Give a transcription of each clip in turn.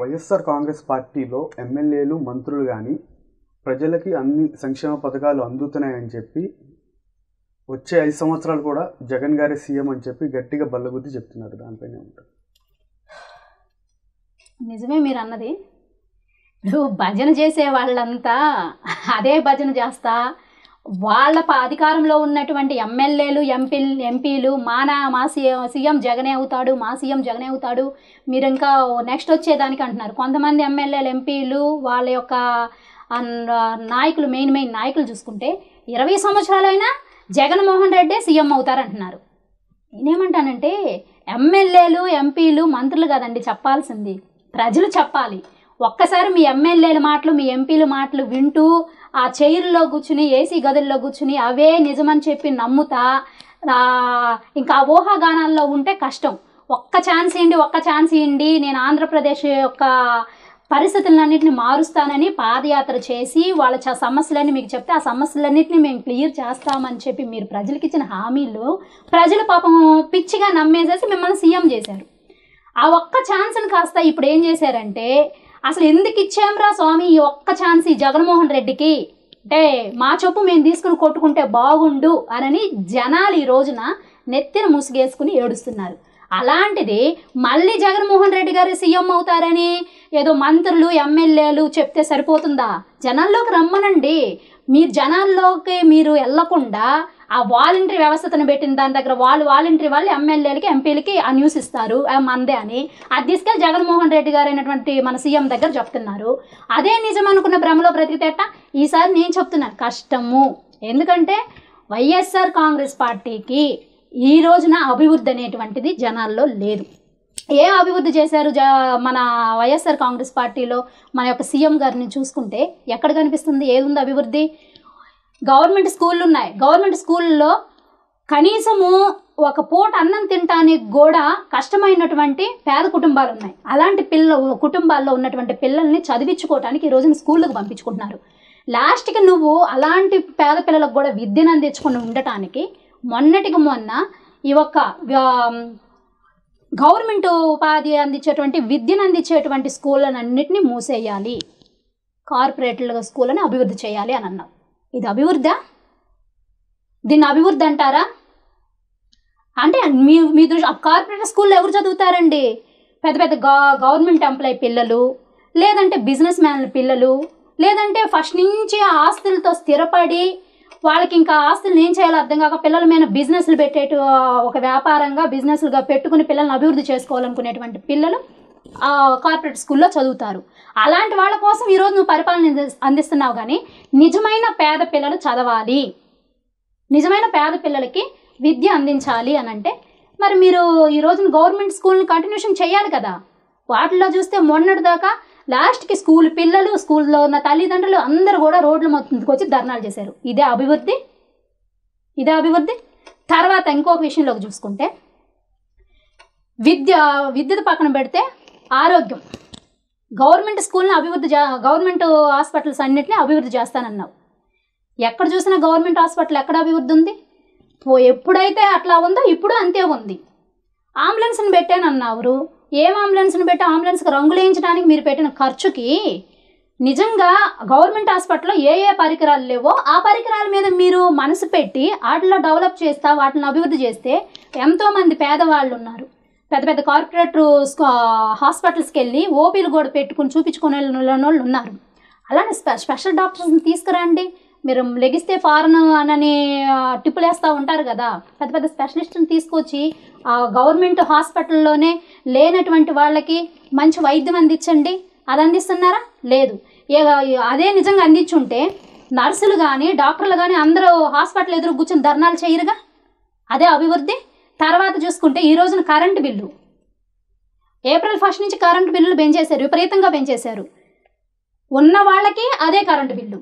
వైఎస్ఆర్ కాంగ్రెస్ పార్టీలో ఎమ్మెల్యేలు మంత్రులు కానీ ప్రజలకి అన్ని సంక్షేమ పథకాలు అందుతున్నాయని చెప్పి వచ్చే 5 సంవత్సరాలు కూడా జగన్ గారే సీఎం అని చెప్పి గట్టిగా బల్లగుద్ది చెప్తున్నారు. దానిపైనే ఉంటారు. నిజమే మీరు అన్నది. ఇప్పుడు భజన చేసే వాళ్ళంతా అదే భజన చేస్తా వాళ్ళ అధికారంలో ఉన్నటువంటి ఎమ్మెల్యేలు ఎంపీలు మా సీఎం జగనే అవుతాడు, మా సీఎం జగనే అవుతాడు, మీరు ఇంకా నెక్స్ట్ వచ్చేదానికి అంటున్నారు. కొంతమంది ఎమ్మెల్యేలు ఎంపీలు వాళ్ళ యొక్క నాయకులు మెయిన్ నాయకులు చూసుకుంటే 20 సంవత్సరాలైనా జగన్మోహన్ రెడ్డి సీఎం అవుతారంటున్నారు. నేనేమంటానంటే ఎమ్మెల్యేలు ఎంపీలు మంత్రులు కాదండి చెప్పాల్సింది, ప్రజలు చెప్పాలి. ఒక్కసారి మీ ఎమ్మెల్యేల మాటలు మీ ఎంపీల మాటలు వింటూ ఆ చైర్లో కూర్చుని ఏసీ గదుల్లో కూర్చుని అవే నిజమని చెప్పి నమ్ముతా ఇంకా ఊహాగానాల్లో ఉంటే కష్టం. ఒక్క ఛాన్స్ ఇవ్వండి, నేను ఆంధ్రప్రదేశ్ యొక్క పరిస్థితులన్నింటినీ మారుస్తానని పాదయాత్ర చేసి వాళ్ళ సమస్యలన్నీ మీకు చెప్తే ఆ సమస్యలన్నింటినీ మేము క్లియర్ చేస్తామని చెప్పి మీరు ప్రజలకు ఇచ్చిన హామీలు ప్రజలు పాపం పిచ్చిగా నమ్మేసేసి మిమ్మల్ని సీఎం చేశారు. ఆ ఒక్క ఛాన్స్ని కాస్త ఇప్పుడు ఏం చేశారంటే, అసలు ఎందుకు ఇచ్చాంరా స్వామి ఈ ఒక్క ఛాన్స్ ఈ జగన్మోహన్ రెడ్డికి, అంటే మా చొప్పు మేము తీసుకుని కొట్టుకుంటే బాగుండు అని జనాలు ఈ రోజున నెత్తిన ముసుగేసుకుని ఏడుస్తున్నారు. అలాంటిది మళ్ళీ జగన్మోహన్ రెడ్డి గారు సీఎం అవుతారని ఏదో మంత్రులు ఎమ్మెల్యేలు చెప్తే సరిపోతుందా? జనాల్లోకి రమ్మనండి. మీరు జనాల్లోకి మీరు వెళ్ళకుండా ఆ వాలంటరీ వ్యవస్థను పెట్టిన దాని దగ్గర వాలంటరీ వాళ్ళు ఎమ్మెల్యేలకి ఎంపీలకి ఆ న్యూస్ ఇస్తారు మందే అని, అది తీసుకెళ్ళి జగన్మోహన్ రెడ్డి గారు అయినటువంటి మన సీఎం దగ్గర చెప్తున్నారు. అదే నిజం అనుకున్న భ్రమలో బ్రతికితేట ఈసారి నేను చెప్తున్నా కష్టము. ఎందుకంటే వైఎస్ఆర్ కాంగ్రెస్ పార్టీకి ఈ రోజున అభివృద్ధి అనేటువంటిది జనాల్లో లేదు. ఏ అభివృద్ధి చేశారు మన వైఎస్ఆర్ కాంగ్రెస్ పార్టీలో? మన యొక్క సీఎం గారిని చూసుకుంటే ఎక్కడ కనిపిస్తుంది? ఏముంది అభివృద్ధి? గవర్నమెంట్ స్కూళ్ళు ఉన్నాయి. గవర్నమెంట్ స్కూళ్ళలో కనీసము ఒక పూట అన్నం తినటానికి కూడా కష్టమైనటువంటి పేద కుటుంబాలు ఉన్నాయి. అలాంటి కుటుంబాల్లో ఉన్నటువంటి పిల్లల్ని చదివించుకోవటానికి ఈ రోజున స్కూళ్ళకు పంపించుకుంటున్నారు. లాస్ట్కి నువ్వు అలాంటి పేద పిల్లలకు కూడా విద్యను అందించుకుని ఉండటానికి మొన్న ఈ ఒక్క గవర్నమెంట్ ఉపాధి అందించేటువంటి విద్యను అందించేటువంటి స్కూళ్ళను అన్నింటినీ మూసేయాలి, కార్పొరేట్ల స్కూళ్ళని అభివృద్ధి చేయాలి అని అన్నారు. ఇది అభివృద్ధి? దీన్ని అభివృద్ధి అంటారా? అంటే మీ దృష్టి కార్పొరేట్ స్కూల్లో ఎవరు చదువుతారండి? పెద్ద పెద్ద గవర్నమెంట్ ఎంప్లాయీ పిల్లలు, లేదంటే బిజినెస్ మ్యాన్ల పిల్లలు, లేదంటే ఫస్ట్ నుంచి ఆస్తులతో స్థిరపడి వాళ్ళకి ఇంకా ఆస్తులు ఏం చేయాలో అర్థం కాక పిల్లల మీద బిజినెస్లు పెట్టేటు ఒక వ్యాపారంగా బిజినెస్లుగా పెట్టుకుని పిల్లల్ని అభివృద్ధి చేసుకోవాలనుకునేటువంటి పిల్లలు కార్పొరేట్ స్కూల్లో చదువుతారు. అలాంటి వాళ్ళ కోసం ఈరోజు నువ్వు పరిపాలన అందిస్తున్నావు. కానీ నిజమైన పేద పిల్లలు చదవాలి, నిజమైన పేద పిల్లలకి విద్య అందించాలి అని అంటే మరి మీరు ఈ రోజున గవర్నమెంట్ స్కూల్ని కంటిన్యూషన్ చేయాలి కదా. వాటిల్లో చూస్తే మొన్నటిదాకా లాస్ట్కి స్కూల్ పిల్లలు స్కూల్లో ఉన్న తల్లిదండ్రులు అందరూ కూడా రోడ్ల మొత్తంకి వచ్చి ధర్నాలు చేశారు. ఇదే అభివృద్ధి. తర్వాత ఇంకొక విషయంలోకి చూసుకుంటే విద్యను పక్కన పెడితే ఆరోగ్యం. గవర్నమెంట్ స్కూల్ని గవర్నమెంట్ హాస్పిటల్స్ అన్నింటినీ అభివృద్ధి చేస్తానన్నావు. ఎక్కడ చూసినా గవర్నమెంట్ హాస్పిటల్ ఎక్కడ అభివృద్ధి ఉంది? ఎప్పుడైతే అట్లా ఉందో ఇప్పుడు అంతే ఉంది. అంబులెన్స్ని పెట్టానన్నారు. ఏం అంబులెన్స్ని పెట్టి అంబులెన్స్కి రంగులు వేయించడానికి మీరు పెట్టిన ఖర్చుకి నిజంగా గవర్నమెంట్ హాస్పిటల్లో ఏ ఏ పరికరాలు లేవో ఆ పరికరాల మీద మీరు మనసు పెట్టి వాటిలో డెవలప్ చేస్తా వాటిని అభివృద్ధి చేస్తే ఎంతోమంది పేదవాళ్ళు ఉన్నారు. పెద్ద పెద్ద కార్పొరేట్ హాస్పిటల్స్కి వెళ్ళి ఓపీలు కూడా పెట్టుకుని చూపించుకునే వాళ్ళు ఉన్నారు. అలానే స్పెషల్ డాక్టర్స్ని తీసుకురండి. మీరు లెగిస్తే ఫారెన్ అనని టిప్పులు వేస్తూ ఉంటారు కదా, పెద్ద పెద్ద స్పెషలిస్ట్ని తీసుకొచ్చి గవర్నమెంట్ హాస్పిటల్లోనే లేనటువంటి వాళ్ళకి మంచి వైద్యం అందించండి. అది అందిస్తున్నారా? లేదు. అదే నిజంగా అందించుంటే నర్సులు కానీ డాక్టర్లు కానీ అందరూ హాస్పిటల్ ఎదురు కూర్చొని ధర్నాలు చేయరుగా. అదే అభివృద్ధి. తర్వాత చూసుకుంటే ఈ రోజున కరెంటు బిల్లు ఏప్రిల్ 1 నుంచి కరెంటు బిల్లులు పెంచేశారు, విపరీతంగా పెంచేశారు. ఉన్న వాళ్ళకి అదే కరెంటు బిల్లు,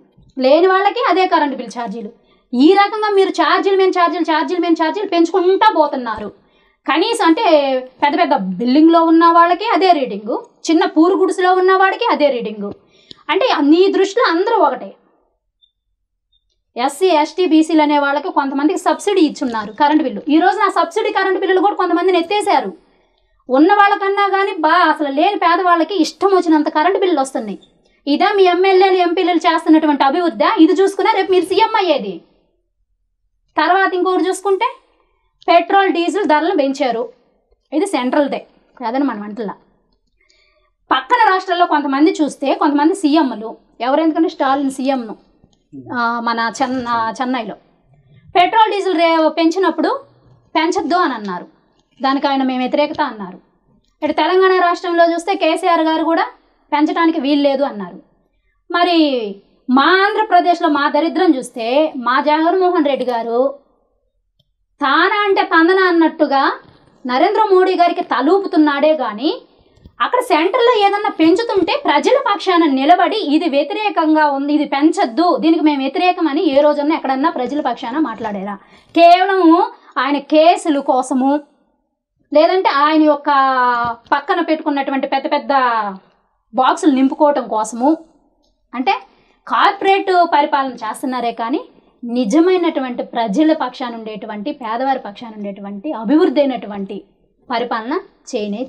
లేని వాళ్ళకి అదే కరెంటు బిల్ ఛార్జీలు. ఈ రకంగా మీరు ఛార్జీలు పెంచుకుంటూ పోతున్నారు. కనీసం అంటే పెద్ద పెద్ద బిల్డింగ్లో ఉన్న వాళ్ళకి అదే రీడింగు, చిన్న పూరు గుడిసెలో ఉన్న వాడికి అదే రీడింగు. అంటే నీ దృష్టిలో అందరూ ఒకటే. ఎస్సీ ఎస్టీ బీసీలు అనే వాళ్ళకి కొంతమందికి సబ్సిడీ ఇచ్చున్నారు కరెంటు బిల్లు. ఈ రోజు నా సబ్సిడీ కరెంటు బిల్లులు కూడా కొంతమందిని ఎత్తేసారు. ఉన్నవాళ్ళకన్నా గాని బా అసలు లేని పేదవాళ్ళకి ఇష్టం వచ్చినంత కరెంట్ బిల్లులు వస్తున్నాయి। ఇదా మీ ఎమ్మెల్యేలు ఎంపీలు చేస్తున్నటువంటి అభివృద్ధి? ఇది చూసుకున్నా రేపు మీరు సీఎం అయ్యేది। తర్వాత ఇంకొకటి చూసుకుంటే పెట్రోల్ డీజిల్ ధరలు పెంచారు, ఇది సెంట్రల్దే కాదని మనం అంటలా। పక్కన రాష్ట్రాల్లో కొంతమంది చూస్తే కొంతమంది సీఎంలు ఎవరు, ఎందుకంటే స్టాలిన్ సీఎంను మన చెన్నైలో పెట్రోల్ డీజిల్ పెంచినప్పుడు పెంచద్దు అని అన్నారు, దానికి ఆయన మేము వ్యతిరేకత అన్నారు। ఇక్కడ తెలంగాణ రాష్ట్రంలో చూస్తే కేసీఆర్ గారు కూడా పెంచడానికి వీలు లేదు అన్నారు। మరి మా ఆంధ్రప్రదేశ్లో మా దరిద్రం చూస్తే మా జగన్మోహన్ రెడ్డి గారు తానా అంటే తందన అన్నట్టుగా నరేంద్ర మోడీ గారికి తలూపుతున్నాడే కానీ అక్కడ సెంటర్లో ఏదన్నా పెంచుతుంటే ప్రజల పక్షాన నిలబడి ఇది వ్యతిరేకంగా ఉంది, ఇది పెంచద్దు, దీనికి మేము వ్యతిరేకమని ఏ రోజన్నా ఎక్కడన్నా ప్రజల పక్షాన మాట్లాడారా? కేవలము ఆయన కేసుల కోసము, లేదంటే ఆయన యొక్క పక్కన పెట్టుకున్నటువంటి పెద్ద పెద్ద బాక్సులు నింపుకోవటం కోసము, అంటే కార్పొరేట్ పరిపాలన చేస్తున్నారే కానీ నిజమైనటువంటి ప్రజల పక్షాన ఉండేటువంటి పేదవారి పక్షాన ఉండేటువంటి అభివృద్ధి అయినటువంటి పరిపాలన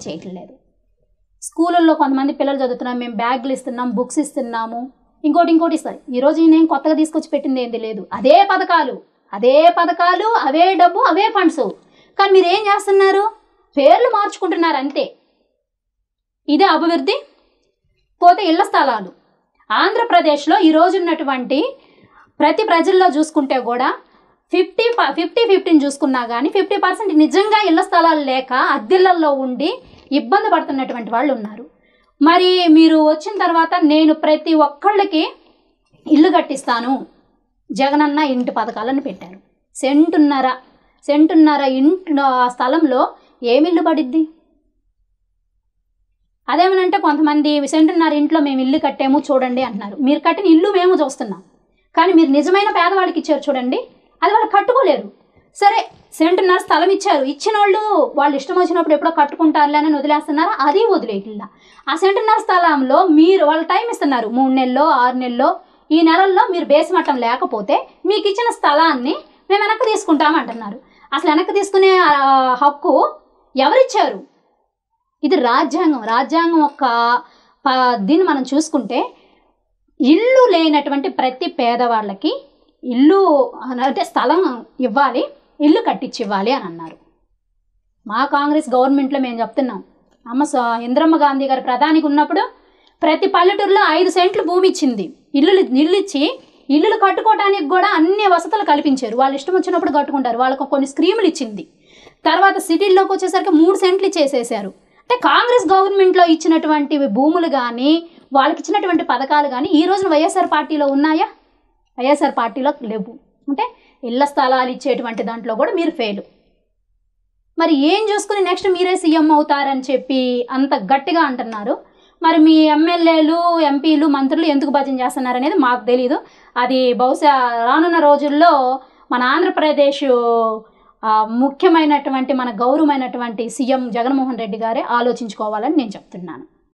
చేయట్లేదు। స్కూళ్ళల్లో కొంతమంది పిల్లలు చదువుతున్నాం, మేము బ్యాగులు ఇస్తున్నాం, బుక్స్ ఇస్తున్నాము, ఇంకోటి ఇస్తారు। ఈరోజు నేను కొత్తగా తీసుకొచ్చి పెట్టింది ఏంది లేదు, అదే పథకాలు అవే డబ్బు అవే ఫండ్స్, కానీ మీరేం చేస్తున్నారు? పేర్లు మార్చుకుంటున్నారు అంతే। ఇదే అభివృద్ధి? పోతే ఇళ్ల స్థలాలు ఆంధ్రప్రదేశ్లో ఈరోజు ఉన్నటువంటి ప్రతి ప్రజల్లో చూసుకుంటే కూడా 50-50 చూసుకున్నా కానీ 50% నిజంగా ఇళ్ల స్థలాలు లేక అద్దెళ్లలో ఉండి ఇబ్బంది పడుతున్నటువంటి వాళ్ళు ఉన్నారు। మరి మీరు వచ్చిన తర్వాత నేను ప్రతి ఒక్కళ్ళకి ఇల్లు కట్టిస్తాను జగనన్న ఇంటి పథకాలను పెట్టారు, సెంటున్నర ఇంటి స్థలంలో ఏమి ఇల్లు పడిద్ది? అదేమనంటే కొంతమంది సెంటున్నర ఇంట్లో మేము ఇల్లు కట్టాము చూడండి అంటున్నారు, మీరు కట్టిన ఇల్లు మేము చూస్తున్నాం కానీ మీరు నిజమైన పేదవాళ్ళకి ఇచ్చారు చూడండి, అది వాళ్ళు కట్టుకోలేరు। సరే సెంటున్నర స్థలం ఇచ్చారు, ఇచ్చిన వాళ్ళు వాళ్ళు ఇష్టం వచ్చినప్పుడు ఎప్పుడో కట్టుకుంటారులే అని వదిలేస్తున్నారా? అది వదిలేయట్లా। ఆ సెంటున్నర స్థలంలో మీరు వాళ్ళ టైం ఇస్తున్నారు, 3 నెలల్లో 6 నెలల్లో, ఈ నెలల్లో మీరు బేసిమట్టం లేకపోతే మీకు ఇచ్చిన స్థలాన్ని మేము వెనక్కి తీసుకుంటామంటున్నారు। అసలు వెనక్కి తీసుకునే హక్కు ఎవరిచ్చారు? ఇది రాజ్యాంగం యొక్క దీన్ని మనం చూసుకుంటే ఇల్లు లేనటువంటి ప్రతి పేదవాళ్ళకి ఇల్లు అంటే స్థలం ఇవ్వాలి, ఇల్లు కట్టించి ఇవ్వాలి అని అన్నారు। మా కాంగ్రెస్ గవర్నమెంట్లో మేము చెప్తున్నాం, ఇందిరమ్మ గాంధీ గారు ప్రధానికి ఉన్నప్పుడు ప్రతి పల్లెటూరులో 5 సెంట్లు భూమి ఇచ్చింది, ఇల్లు ఇచ్చి ఇల్లులు కట్టుకోవడానికి కూడా అన్ని వసతులు కల్పించారు, వాళ్ళు ఇష్టం వచ్చినప్పుడు కట్టుకుంటారు, వాళ్ళకు కొన్ని స్కీములు ఇచ్చింది। తర్వాత సిటీల్లోకి వచ్చేసరికి 3 సెంట్లు చేసేసారు। అంటే కాంగ్రెస్ గవర్నమెంట్లో ఇచ్చినటువంటి భూములు కానీ వాళ్ళకి ఇచ్చినటువంటి పథకాలు కానీ ఈ రోజున వైఎస్ఆర్ పార్టీలో ఉన్నాయా? వైఎస్ఆర్ పార్టీలో లేవు। అంటే ఇళ్ల స్థలాలు ఇచ్చేటువంటి దాంట్లో కూడా మీరు ఫెయిల్। మరి ఏం చూసుకుని నెక్స్ట్ మీరే సీఎం అవుతారని చెప్పి అంత గట్టిగా అంటున్నారు, మరి మీ ఎమ్మెల్యేలు ఎంపీలు మంత్రులు ఎందుకు భజన చేస్తున్నారు అనేది మాకు తెలీదు। అది బహుశా రానున్న రోజుల్లో మన ఆంధ్రప్రదేశ్ ముఖ్యమైనటువంటి మన గౌరవమైనటువంటి సీఎం జగన్మోహన్ రెడ్డి గారే ఆలోచించుకోవాలని నేను చెప్తున్నాను।